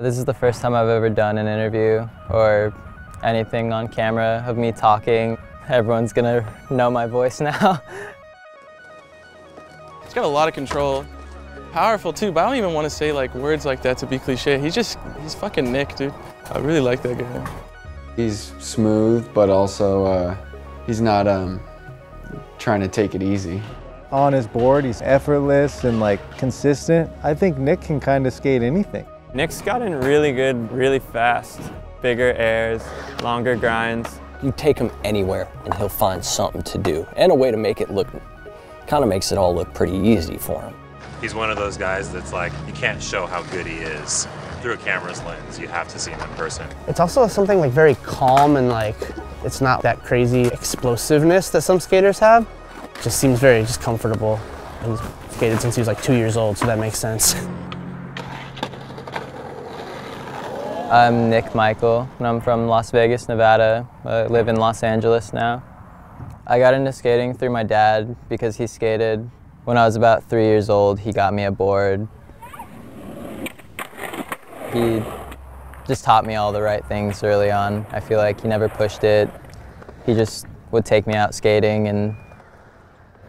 This is the first time I've ever done an interview or anything on camera of me talking. Everyone's gonna know my voice now. He's got a lot of control. Powerful too, but I don't even want to say like words like that to be cliche. He's fucking Nick, dude. I really like that guy. He's smooth, but also he's not trying to take it easy. On his board, he's effortless and like consistent. I think Nick can kind of skate anything. Nick's gotten really good, really fast. Bigger airs, longer grinds. You take him anywhere and he'll find something to do and a way to make it look, kind of makes it all look pretty easy for him. He's one of those guys that's like, you can't show how good he is through a camera's lens. You have to see him in person. It's also something like very calm and like, it's not that crazy explosiveness that some skaters have. It just seems very just comfortable. And he's skated since he was like 2 years old, so that makes sense. I'm Nick Michel, and I'm from Las Vegas, Nevada. I live in Los Angeles now. I got into skating through my dad because he skated. When I was about 3 years old, he got me a board. He just taught me all the right things early on. I feel like he never pushed it. He just would take me out skating, and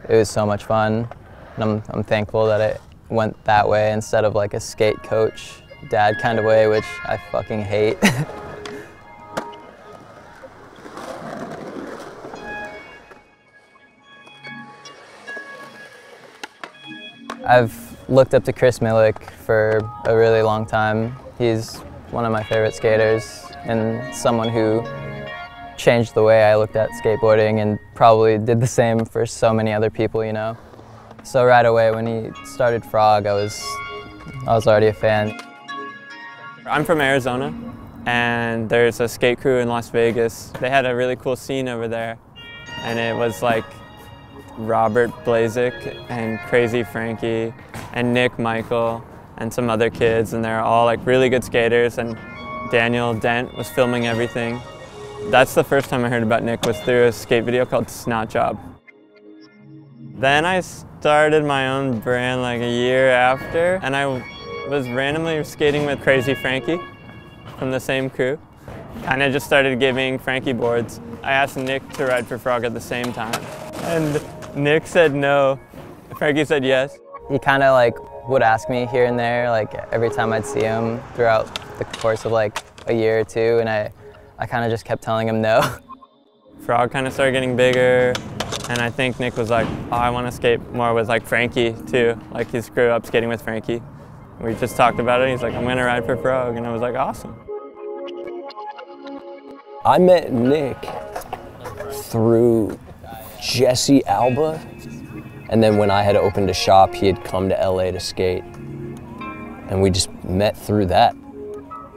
it was so much fun. And I'm thankful that it went that way instead of like a skate coach dad kind of way, which I fucking hate. I've looked up to Chris Milic for a really long time. He's one of my favorite skaters and someone who changed the way I looked at skateboarding and probably did the same for so many other people, you know. So right away when he started Frog, I was already a fan. I'm from Arizona, and there's a skate crew in Las Vegas. They had a really cool scene over there, and it was like Robert Blazek and Crazy Frankie and Nick Michel and some other kids, and they're all like really good skaters, and Daniel Dent was filming everything. That's the first time I heard about Nick, was through a skate video called Snot Job. Then I started my own brand like a year after, and I was randomly skating with Crazy Frankie from the same crew. Kind of just started giving Frankie boards. I asked Nick to ride for Frog at the same time. And Nick said no, Frankie said yes. He kind of like would ask me here and there, like every time I'd see him throughout the course of like a year or two, and I kind of just kept telling him no. Frog kind of started getting bigger, and I think Nick was like, oh, I want to skate more with like Frankie too. Like his crew up skating with Frankie. We just talked about it, and he's like, I'm gonna ride for Frog, and I was like, awesome. I met Nick through Jesse Alba, and then when I had opened a shop, he had come to LA to skate, and we just met through that.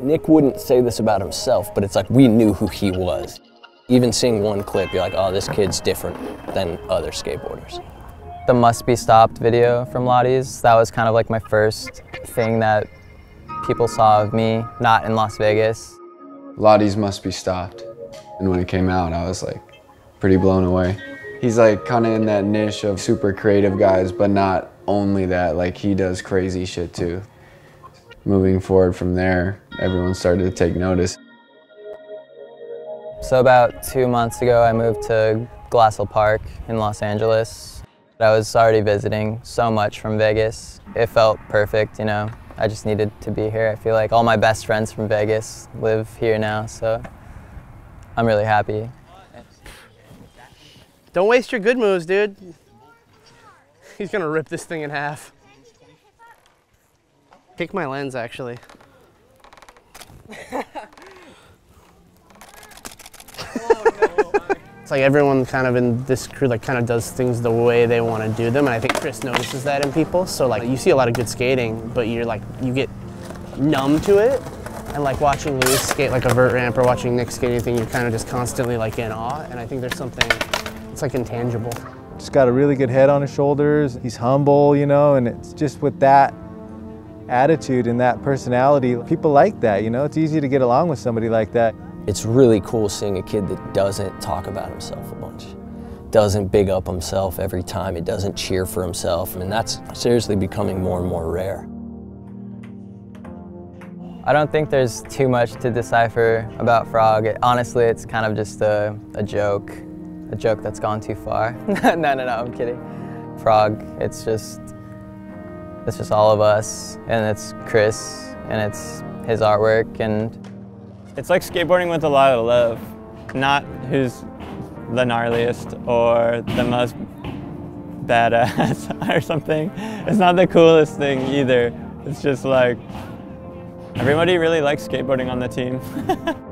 Nick wouldn't say this about himself, but it's like we knew who he was. Even seeing one clip, you're like, oh, this kid's different than other skateboarders. The Must Be Stopped video from Lottie's, that was kind of like my first thing that people saw of me, not in Las Vegas. Lottie's Must Be Stopped. And when it came out, I was like pretty blown away. He's like kind of in that niche of super creative guys, but not only that, like he does crazy shit too. Moving forward from there, everyone started to take notice. So about 2 months ago, I moved to Glassell Park in Los Angeles. I was already visiting so much from Vegas. It felt perfect, you know. I just needed to be here. I feel like all my best friends from Vegas live here now, so I'm really happy. Don't waste your good moves, dude. He's gonna rip this thing in half. Kick my lens, actually. Like everyone kind of in this crew like kind of does things the way they want to do them, and I think Chris notices that in people. So like you see a lot of good skating, but you're like you get numb to it, and like watching Louis skate like a vert ramp or watching Nick skate anything, you're kind of just constantly like in awe, and I think there's something, it's like intangible. Just got a really good head on his shoulders, he's humble, you know, and it's just with that attitude and that personality, people like that, you know, it's easy to get along with somebody like that. It's really cool seeing a kid that doesn't talk about himself a bunch, doesn't big up himself every time, it doesn't cheer for himself, and that's seriously becoming more and more rare. I don't think there's too much to decipher about Frog. Honestly, it's kind of just a joke that's gone too far. No, I'm kidding. Frog, it's just all of us, and it's Chris, and it's his artwork, and it's like skateboarding with a lot of love. Not who's the gnarliest or the most badass or something. It's not the coolest thing either. It's just like everybody really likes skateboarding on the team.